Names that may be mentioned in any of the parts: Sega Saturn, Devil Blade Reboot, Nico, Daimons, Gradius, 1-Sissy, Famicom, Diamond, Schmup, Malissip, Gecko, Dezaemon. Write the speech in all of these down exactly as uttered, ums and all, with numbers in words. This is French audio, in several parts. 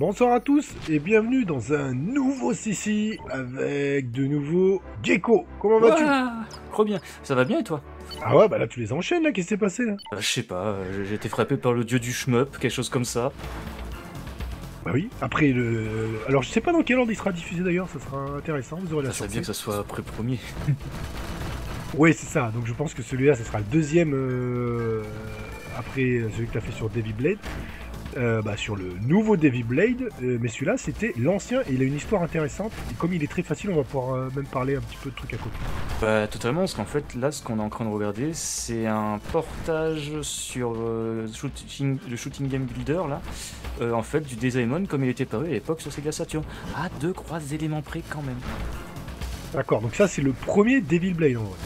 Bonsoir à tous et bienvenue dans un nouveau C C avec de nouveau Gecko. Comment vas-tu? Trop bien, ça va bien et toi? Ah ouais, bah là tu les enchaînes là, qu'est-ce qui s'est passé là? Bah, je sais pas, j'ai été frappé par le dieu du Schmup, quelque chose comme ça. Bah oui, après le... Alors je sais pas dans quel ordre il sera diffusé d'ailleurs, ça sera intéressant, vous aurez la chance. Ça serait bien que ça soit après le premier. Ouais c'est ça, donc je pense que celui-là ça sera le deuxième euh... après celui que t'as fait sur Devil Blade. Euh, bah, sur le nouveau Devil Blade, euh, mais celui-là c'était l'ancien et il a une histoire intéressante et comme il est très facile on va pouvoir euh, même parler un petit peu de trucs à côté. Bah totalement, parce qu'en fait là ce qu'on est en train de regarder c'est un portage sur euh, shooting, le Shooting Game Builder là, euh, en fait du Dezaemon comme il était paru à l'époque sur Sega Saturn. Ah, deux trois éléments près quand même. D'accord, donc ça c'est le premier Devil Blade en vrai.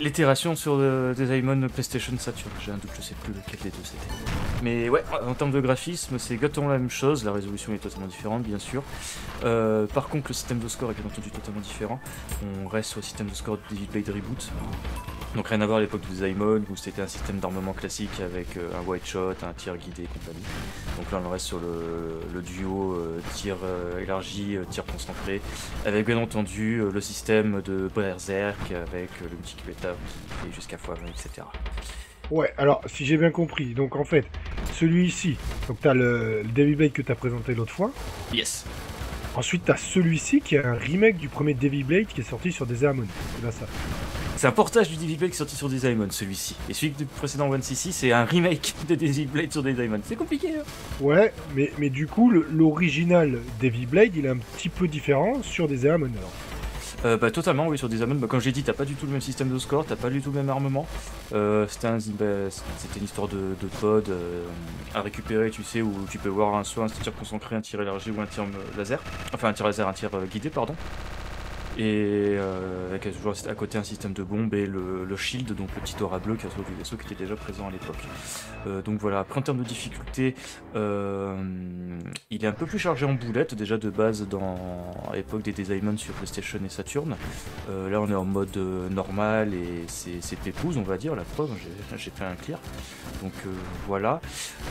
L'itération sur euh, Daimond PlayStation Saturn, j'ai un doute, je sais plus lequel des deux c'était. Mais ouais, en termes de graphisme, c'est exactement la même chose, la résolution est totalement différente bien sûr. Euh, par contre, le système de score est bien entendu totalement différent. On reste sur le système de score de Devil Blade Reboot. Donc rien à voir à l'époque de Daimond où c'était un système d'armement classique avec euh, un white shot, un tir guidé et compagnie. Donc là on reste sur le, le duo euh, tir euh, élargi, euh, tir concentré, avec bien entendu euh, le système de Berserk avec euh, le multi et jusqu'à fois vingt, et cetera. Ouais, alors si j'ai bien compris, donc en fait, celui-ci, donc t'as le, le Devil Blade que t'as présenté l'autre fois. Yes. Ensuite t'as celui-ci qui est un remake du premier Devil Blade qui est sorti sur Dezaemon. C'est là ça. C'est un portage du Devil Blade qui est sorti sur Dezaemon, celui-ci. Et celui du précédent un six six, c'est un remake de Devil Blade sur Dezaemon. C'est compliqué, hein. Ouais, mais, mais du coup, l'original Devil Blade, il est un petit peu différent sur Dezaemon alors. Euh, bah totalement oui, sur Dezaemon, bah, comme j'ai dit, t'as pas du tout le même système de score, t'as pas du tout le même armement. Euh, c'était un, bah, une histoire de, de pod euh, à récupérer, tu sais, où tu peux voir un, soit un tir concentré, un tir élargi ou un tir laser. Enfin un tir laser, un tir euh, guidé, pardon. Et euh, avec toujours à côté un système de bombe et le, le shield, donc le petit aura bleu qui retrouve du vaisseau qui était déjà présent à l'époque. Euh, donc voilà, après en termes de difficulté, euh, il est un peu plus chargé en boulettes déjà de base dans, à l'époque des Dezaemon sur PlayStation et Saturn. Euh, là on est en mode normal et c'est pépouze on va dire, la preuve, j'ai fait un clear. Donc euh, voilà.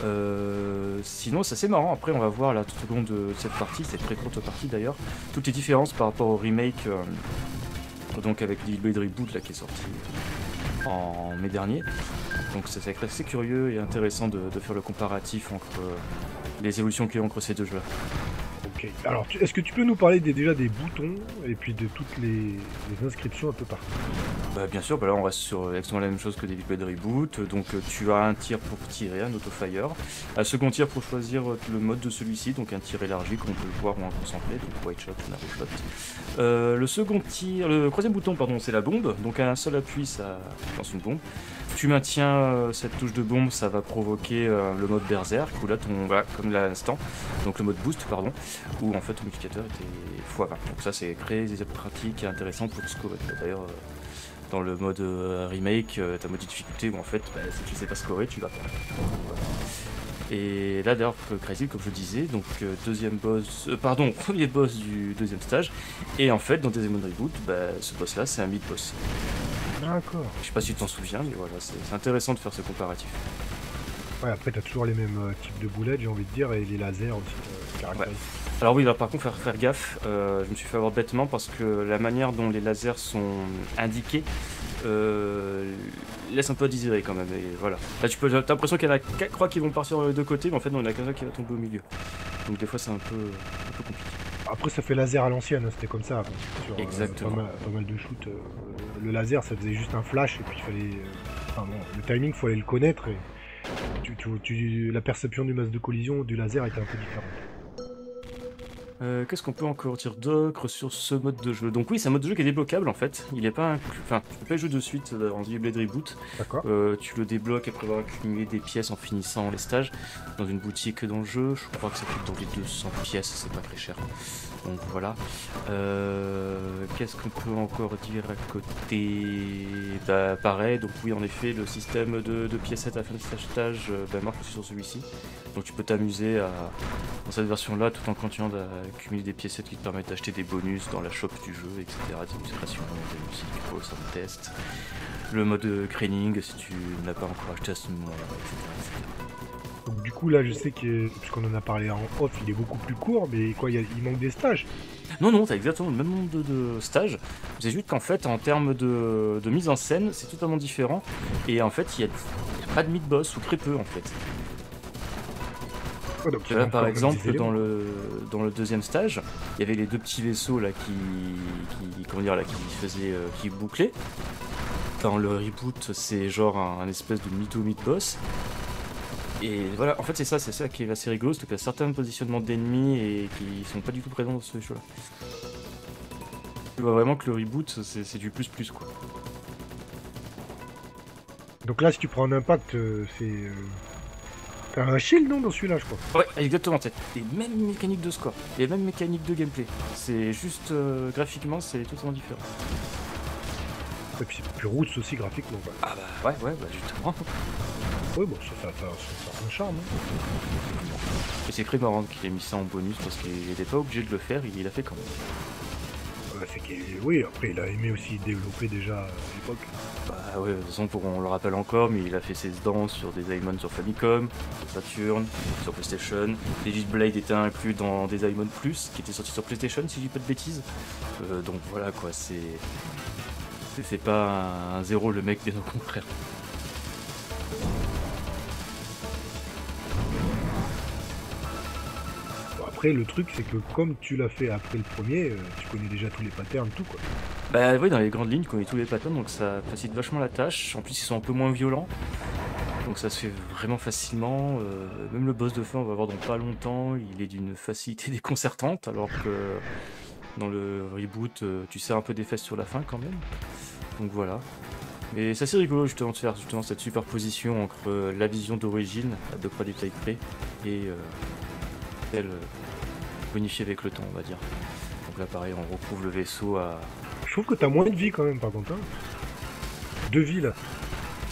Euh, sinon c'est assez marrant, après on va voir là tout au long de cette partie, cette très courte partie d'ailleurs, toutes les différences par rapport au remake. Donc avec Devil Blade Reboot là, qui est sorti en mai dernier. Donc ça, ça va être assez curieux et intéressant de, de faire le comparatif entre les évolutions qu'il y a entre ces deux jeux là. Ok, alors est-ce que tu peux nous parler des, déjà des boutons et puis de toutes les, les inscriptions un peu partout? Bah bien sûr, bah là on reste sur exactement la même chose que Devil Blade Reboot, donc tu as un tir pour tirer, un auto-fire, un second tir pour choisir le mode de celui-ci, donc un tir élargi comme on peut le voir ou un concentré, donc white shot ou narrow shot. Euh, le second tir, le troisième bouton pardon, c'est la bombe, donc à un seul appui ça lance une bombe. Tu maintiens euh, cette touche de bombe, ça va provoquer euh, le mode berserk, où là ton, voilà, comme là à l'instant, donc le mode boost pardon, où en fait ton multiplicateur était fois vingt. Donc ça c'est très pratique et intéressant pour scorer. D'ailleurs euh, dans le mode euh, remake, euh, ta mode de difficulté où en fait bah, si tu sais pas scorer tu vas perdre. Voilà. Et là d'ailleurs Crazy comme je disais, donc euh, deuxième boss, euh, pardon premier boss du deuxième stage, et en fait dans Dezaemon Reboot, bah, ce boss là c'est un mid boss. D'accord. Je sais pas si tu t'en souviens, mais voilà, c'est intéressant de faire ce comparatif. Ouais, après t'as toujours les mêmes euh, types de boulettes, j'ai envie de dire, et les lasers aussi. Euh, ouais. Alors oui, alors, par contre, faire, faire gaffe, euh, je me suis fait avoir bêtement parce que la manière dont les lasers sont indiqués euh, laisse un peu à désirer quand même. Et voilà. Là, tu peux, t'as l'impression qu'il y en a quatre croix qui vont partir sur les deux côtés, mais en fait, non, il y en a qu'un qui va tomber au milieu. Donc des fois, c'est un peu, un peu compliqué. Après ça fait laser à l'ancienne, c'était comme ça, sur, exactement. Euh, pas, mal, pas mal de shoot. Euh, le laser ça faisait juste un flash et puis il fallait... Euh, enfin bon, le timing il fallait le connaître et tu, tu, tu, la perception du masque de collision du laser était un peu différente. Euh, Qu'est-ce qu'on peut encore dire d'ocre sur ce mode de jeu? Donc oui, c'est un mode de jeu qui est débloquable en fait, il est pas inclus... Enfin, tu peux pas jouer de suite en Devil Blade Reboot. D'accord. Euh, tu le débloques après avoir accumulé des pièces en finissant les stages dans une boutique dans le jeu, je crois que ça coûte dans les deux cents pièces, c'est pas très cher. Donc voilà. Euh, Qu'est-ce qu'on peut encore dire à côté? Bah pareil, donc oui en effet le système de, de piécettes à la fin de stage bah, marche aussi sur celui-ci. Donc tu peux t'amuser à dans cette version là tout en continuant d'accumuler des piécettes qui te permettent d'acheter des bonus dans la shop du jeu, et cetera. Des illustrations, des musiques, des sound tests, le mode de craning si tu n'as pas encore acheté à ce moment-là, et cetera, et cetera. Donc du coup là je sais que, puisqu'on en a parlé en off, il est beaucoup plus court, mais quoi, il, y a, il manque des stages? Non, non, t'as exactement le même nombre de, de stages, c'est juste qu'en fait en termes de, de mise en scène c'est totalement différent, et en fait il n'y a, a pas de mid-boss, ou très peu en fait. Oh, donc, là, par exemple dans le, dans le deuxième stage, il y avait les deux petits vaisseaux là qui, qui, comment dire, là, qui, faisaient, euh, qui bouclaient. Dans le reboot c'est genre un, un espèce de mytho mid-boss. Et voilà, en fait c'est ça, c'est ça qui est assez rigolo, c'est que y a certains positionnements d'ennemis et qui sont pas du tout présents dans ce jeu là. Tu vois vraiment que le reboot c'est du plus plus quoi. Donc là si tu prends un impact, c'est... T'as un shield non dans celui-là je crois. Ouais exactement, t'as les mêmes mécaniques de score, les mêmes mécaniques de gameplay. C'est juste euh, graphiquement c'est totalement différent. Et puis c'est plus roots aussi graphiquement. Bah. Ah bah ouais ouais bah justement. Oui, bon, ça fait un charme. Hein. Et c'est très marrant qu'il ait mis ça en bonus parce qu'il n'était pas obligé de le faire, il l'a fait quand même. Bah, c'est qu'il... Oui, après il a aimé aussi développer déjà à l'époque. Bah ouais, de toute façon, pour... on le rappelle encore, mais il a fait ses danses sur des Daimons sur Famicom, sur Saturn, sur PlayStation. Devil Blade était inclus dans des Daimons Plus, qui était sorti sur PlayStation, si je dis pas de bêtises. Euh, donc voilà quoi, c'est... C'est pas un zéro le mec, bien au contraire. Le truc c'est que comme tu l'as fait après le premier, euh, tu connais déjà tous les patterns, tout quoi. Bah oui, dans les grandes lignes tu connais tous les patterns, donc ça facilite vachement la tâche. En plus ils sont un peu moins violents, donc ça se fait vraiment facilement. Euh, même le boss de fin on va voir dans pas longtemps, il est d'une facilité déconcertante, alors que dans le reboot euh, tu serres un peu des fesses sur la fin quand même. Donc voilà. Et c'est assez rigolo justement de faire justement cette superposition entre euh, la vision d'origine, la de quoi du type P, et euh, elle, bonifié avec le temps on va dire. Donc là pareil on retrouve le vaisseau à... Je trouve que t'as moins de vie quand même par contre. Hein. Deux vies là.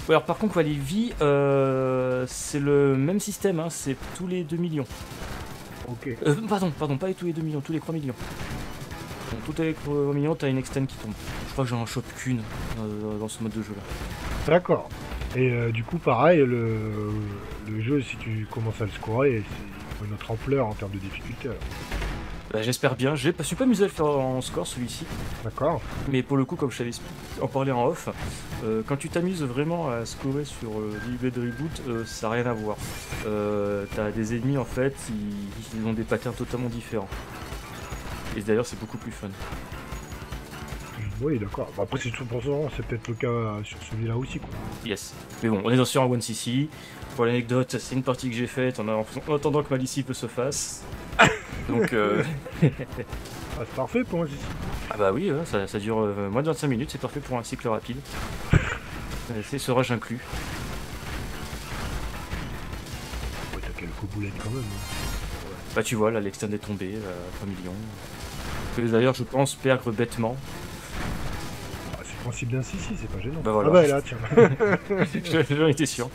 Ouais alors par contre quoi, les vies euh, c'est le même système, hein, c'est tous les deux millions. Ok. Euh, pardon, pardon, pas tous les deux millions, tous les trois millions. Donc tous les trois millions t'as une extend qui tombe. Je crois que j'en chope qu'une euh, dans ce mode de jeu là. D'accord. Et euh, du coup pareil le... le jeu si tu commences à le scorer c'est... notre ampleur en termes de difficulté alors. Bah, j'espère bien, j'ai pas, je suis pas amusé à le faire en score celui-ci. D'accord. Mais pour le coup comme je t'avais en parlé en off, euh, quand tu t'amuses vraiment à scorer sur euh, Devil Blade Reboot, euh, ça n'a rien à voir. Euh, t'as des ennemis en fait, ils, ils ont des patterns totalement différents. Et d'ailleurs c'est beaucoup plus fun. Oui d'accord, bah, après c'est tout pour ça, c'est peut-être le cas sur celui-là aussi quoi. Yes, mais bon on est sur un one C C. Pour l'anecdote, c'est une partie que j'ai faite en, en, en attendant que Malissip se fasse. Donc euh... ah, c'est parfait pour un C C. Ah bah oui, euh, ça, ça dure euh, moins de vingt-cinq minutes, c'est parfait pour un cycle rapide. C'est serrage inclus. Ouais t'as quelques boulettes quand même. Hein. Ouais. Bah tu vois là l'externe est tombé, euh, trois millions. Que d'ailleurs je pense perdre bêtement. Principe d'un si si c'est pas gênant. Bah voilà. Ah bah là tiens. J'en étais sûr.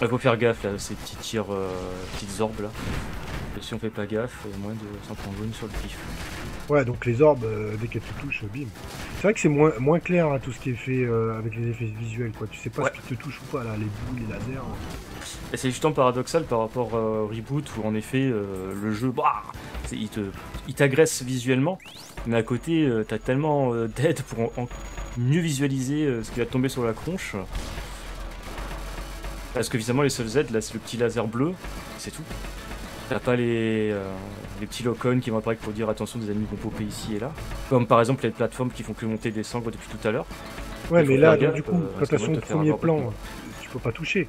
Il faut faire gaffe là, ces petits tirs, euh, petites orbes là. Et si on fait pas gaffe, il y a moins de s'en prendre jaune sur le pif. Ouais donc les orbes, euh, dès qu'elles te touchent, bim. C'est vrai que c'est moins, moins clair hein, tout ce qui est fait euh, avec les effets visuels quoi. Tu sais pas ouais. Ce qui te touche ou pas là, les boules, les lasers. Hein. Et c'est justement paradoxal par rapport euh, au reboot où en effet euh, le jeu, bah, il te, il t'agresse visuellement. Mais à côté, euh, t'as tellement euh, d'aide pour en, en mieux visualiser euh, ce qui va tomber sur la conche. Parce que visiblement les seules aides, là c'est le petit laser bleu, c'est tout. T'as pas les, euh, les petits locons qui vont apparaître pour dire attention des ennemis vont popper ici et là. Comme par exemple les plateformes qui font que monter et descendre depuis tout à l'heure. Ouais mais là donc, du coup, euh, quand t'as son premier plan, tu peux pas toucher.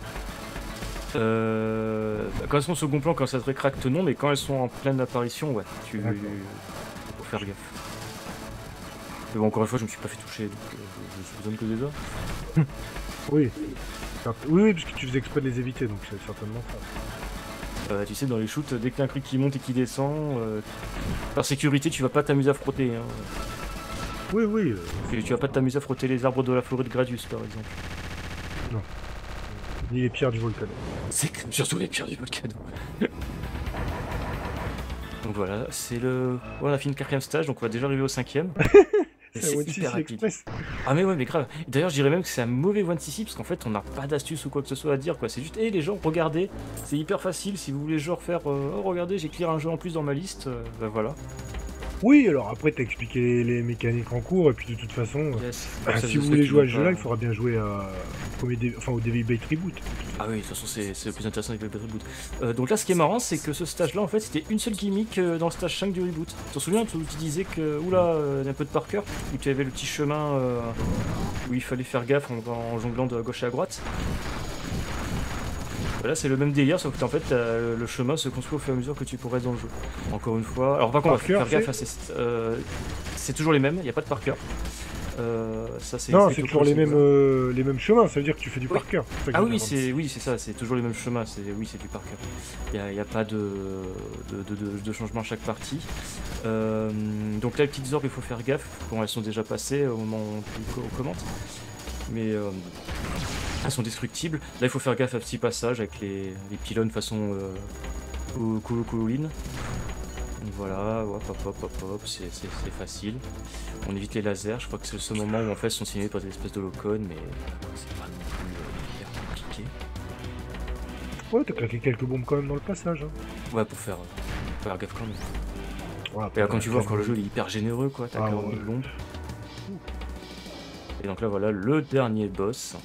Euh, bah, quand elles sont au second plan, quand ça te récracte non, mais quand elles sont en pleine apparition, ouais, tu... Faut faire gaffe. Mais bon, encore une fois, je me suis pas fait toucher, donc euh, je ne donne que des doigts. Oui. Oui, oui, parce que tu faisais exprès de les éviter, donc c'est certainement ça. Euh, tu sais, dans les shoots, dès qu'il y a un truc qui monte et qui descend, euh, par sécurité, tu vas pas t'amuser à frotter. Hein. Oui, oui. Euh... Et tu vas pas t'amuser à frotter les arbres de la forêt de Gradius, par exemple. Non. Ni les pierres du volcano. C'est surtout les pierres du volcano. Donc voilà, c'est le... Voilà, on a fini le quatrième stage, donc on va déjà arriver au cinquième. C'est hyper rapide. Express. Ah mais ouais, mais grave. D'ailleurs, je dirais même que c'est un mauvais un six six parce qu'en fait, on n'a pas d'astuce ou quoi que ce soit à dire, quoi. C'est juste, hé hey, les gens, regardez, c'est hyper facile. Si vous voulez genre faire, euh, oh regardez, j'éclaire un jeu en plus dans ma liste, euh, bah voilà. Oui, alors après, t'as expliqué les, les mécaniques en cours, et puis de toute façon, yes, bah, si vous voulez jouer à ce jeu-là, il faudra bien jouer à... enfin, au Devil Blade Reboot. Ah oui, de toute façon, c'est le plus intéressant avec le Blade Reboot. Euh, donc là, ce qui est marrant, c'est que ce stage-là, en fait, c'était une seule gimmick dans le stage cinq du Reboot. Tu t'en souviens, tu disais que, oula, un peu de par cœur, où tu avais le petit chemin euh, où il fallait faire gaffe en, en jonglant de gauche à droite. Là c'est le même délire, sauf qu'en fait euh, le chemin se construit au fur et à mesure que tu pourrais dans le jeu. Encore une fois, alors par contre, par cœur, faire gaffe, c'est euh, toujours les mêmes, il n'y a pas de par cœur. Euh, non, c'est toujours les mêmes, euh, les mêmes chemins, ça veut dire que tu fais du oui. par cœur. Ah oui, c'est oui, ça, c'est toujours les mêmes chemins, oui, c'est du par cœur. Il n'y a, a pas de, de, de, de, de changement à chaque partie. Euh, donc là, les petites orbes, il faut faire gaffe, bon, elles sont déjà passées au moment où on commente. Mais... Euh, elles sont destructibles. Là, il faut faire gaffe à petit passage avec les, les pylônes façon euh, Colo-Cololine. Voilà, hop, hop, hop, hop, hop, c'est facile. On évite les lasers. Je crois que c'est ce moment où en fait, ils sont signés par des espèces de locones, mais c'est pas non plus euh, hyper compliqué. Ouais, t'as claqué quelques bombes quand même dans le passage. Hein. Ouais, pour faire, euh, faire gaffe quand même. Ouais, et là, quand tu vois, encore le jeu il est hyper généreux, quoi. T'as quarante mille ah, ouais. bombes. Et donc là, voilà le dernier boss.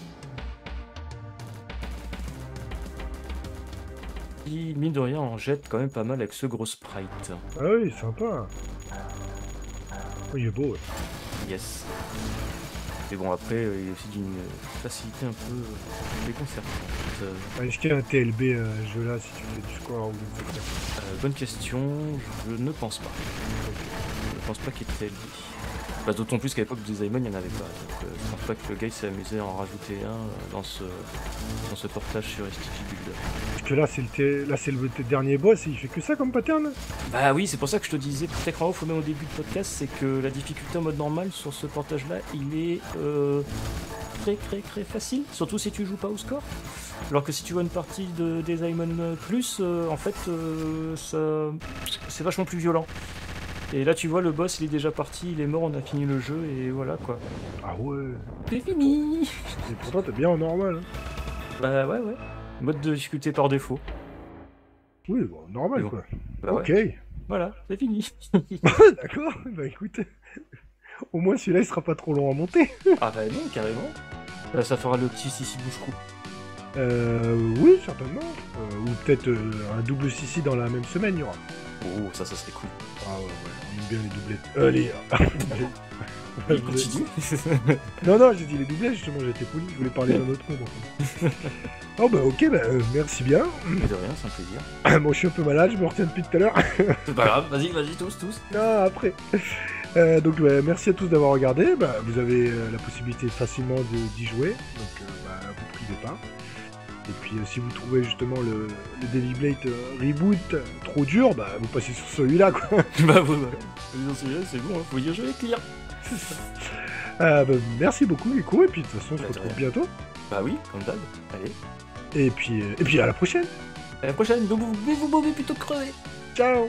Mine de rien, on jette quand même pas mal avec ce gros sprite. Ah oui, sympa. Oh, il est beau. Ouais. Yes. Mais bon, après, il est aussi d'une facilité un peu déconcertante. Euh... Est-ce qu'il y a un T L B à euh, ce jeu-là si tu fais du score ou euh, bonne question, je ne pense pas. Je ne pense pas qu'il y ait de T L B. Bah, d'autant plus qu'à l'époque de Diamond, il n'y en avait pas. Donc, euh, je pense pas que le gars s'est amusé à en rajouter un dans ce, dans ce portage sur S T G Builder. Parce que là, c'est le, là, c'est le dernier boss et il fait que ça comme pattern. Bah oui, c'est pour ça que je te disais peut-être en off, même au début du podcast, c'est que la difficulté en mode normal sur ce portage-là, il est euh, très très très facile, surtout si tu joues pas au score. Alors que si tu vois une partie de Daimons plus, euh, en fait, euh, c'est vachement plus violent. Et là tu vois le boss il est déjà parti, il est mort, on a fini le jeu et voilà quoi. Ah ouais. C'est fini. Et pourtant t'es bien en normal. Hein. Bah ouais ouais. Mode de difficulté par défaut. Oui bon, normal bon. Quoi. Bah, ok. Ouais. Voilà, c'est fini. D'accord, bah écoute. Au moins celui-là il sera pas trop long à monter. Ah bah non, carrément. Bah, ça fera le petit sissi bouche-coup. Euh oui certainement. Euh, ou peut-être euh, un double sissi dans la même semaine il y aura. Oh, ça, ça serait cool. Ah ouais, ouais, on aime bien les doublettes. Euh, les... Il continue. Non, non, j'ai dit les doublettes, justement, j'étais poli, je voulais parler d'un autre monde. En fait. Oh bah ok, bah, euh, merci bien. Mais de rien, c'est un plaisir. Bon, je suis un peu malade, je me retiens depuis tout à l'heure. C'est pas grave, vas-y, vas-y, tous, tous. Non, après. Euh, donc, bah, merci à tous d'avoir regardé. Bah, vous avez euh, la possibilité facilement d'y jouer, donc euh, bah, vous privez pas. Et puis euh, si vous trouvez justement le, le Devil Blade euh, Reboot trop dur, bah vous passez sur celui-là quoi. Bah ouais, bah, c'est bon, hein, faut y jouer les clients. euh, bah, merci beaucoup Nico, et puis de toute façon on bah, se retrouve bientôt. Bah oui, comme d'hab, allez. Et puis, euh, et puis à la prochaine. À la prochaine, donc vous, vous, vous, vous plutôt crever. Ciao.